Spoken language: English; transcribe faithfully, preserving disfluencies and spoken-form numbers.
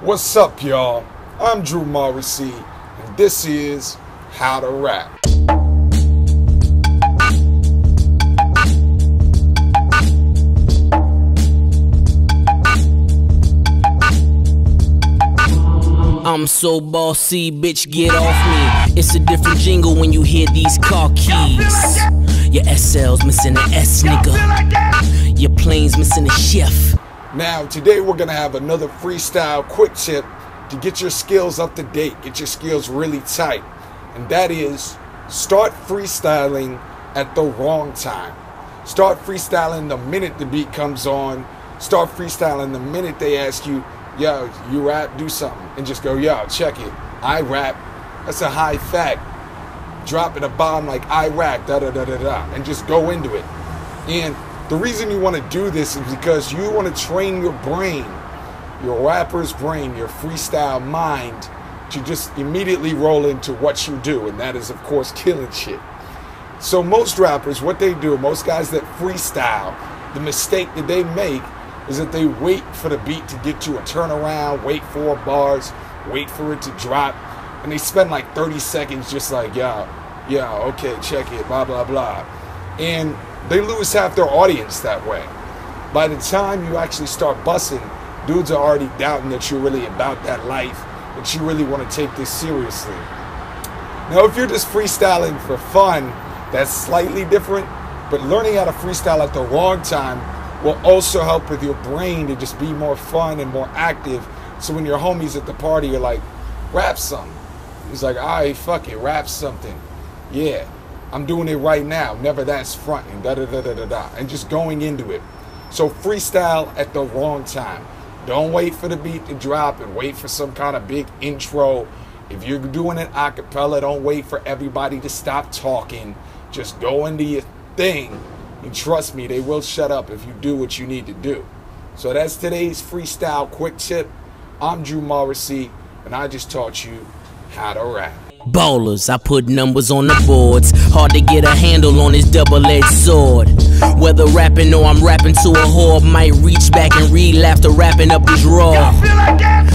What's up, y'all? I'm Drew Morrissey, and this is How to Rap. I'm so bossy, bitch, get off me. It's a different jingle when you hear these car keys. Your S L's missing an S, nigga. Your plane's missing a chef. Now, today we're going to have another freestyle quick tip to get your skills up to date, get your skills really tight. And that is, start freestyling at the wrong time. Start freestyling the minute the beat comes on. Start freestyling the minute they ask you, yo, you rap, do something. And just go, yo, check it. I rap. That's a high fact. Dropping a bomb like I rap, da-da-da-da-da. And just go into it. And the reason you want to do this is because you want to train your brain, your rapper's brain, your freestyle mind to just immediately roll into what you do. And that is, of course, killing shit. So most rappers, what they do, most guys that freestyle, the mistake that they make is that they wait for the beat to get to a turnaround, wait for bars, wait for it to drop. And they spend like thirty seconds just like, yo, yo, okay, check it, blah, blah, blah. And they lose half their audience that way. By the time you actually start bussing, dudes are already doubting that you're really about that life, that you really want to take this seriously. Now, if you're just freestyling for fun, that's slightly different, but learning how to freestyle at the wrong time will also help with your brain to just be more fun and more active. So when your homies at the party are like, rap something. He's like, all right, fuck it, rap something. Yeah. I'm doing it right now, never that's fronting, da da da da da da, and just going into it. So freestyle at the wrong time. Don't wait for the beat to drop and wait for some kind of big intro. If you're doing it a cappella, don't wait for everybody to stop talking. Just go into your thing, and trust me, they will shut up if you do what you need to do. So that's today's freestyle quick tip. I'm Drew Morrissey, and I just taught you how to rap. Ballers, I put numbers on the boards. Hard to get a handle on this double-edged sword. Whether rapping or I'm rapping to a whore, might reach back and relapse to rapping up this raw.